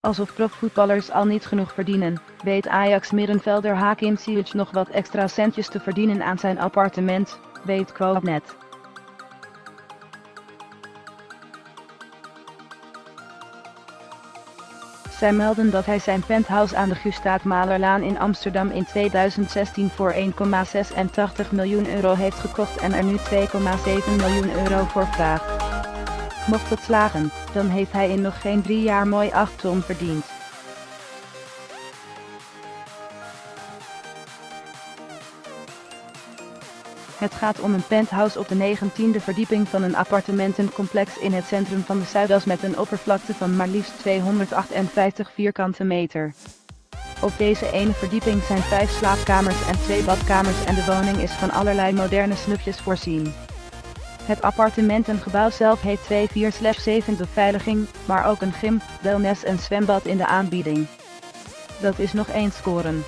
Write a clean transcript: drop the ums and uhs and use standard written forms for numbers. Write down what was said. Alsof profvoetballers al niet genoeg verdienen, weet Ajax-middenvelder Hakim Ziyech nog wat extra centjes te verdienen aan zijn appartement, weet Quotenet. Zij melden dat hij zijn penthouse aan de Gustaaf Malerlaan in Amsterdam in 2016 voor €1,86 miljoen heeft gekocht en er nu €2,7 miljoen voor vraagt. Mocht het slagen, dan heeft hij in nog geen 3 jaar mooi 8 ton verdiend. Het gaat om een penthouse op de 19e verdieping van een appartementencomplex in het centrum van de Zuidas met een oppervlakte van maar liefst 258 vierkante meter. Op deze ene verdieping zijn 5 slaapkamers en 2 badkamers en de woning is van allerlei moderne snufjes voorzien. Het appartementengebouw zelf heeft 2 4/7 beveiliging, maar ook een gym, wellness en zwembad in de aanbieding. Dat is nog eens scoren.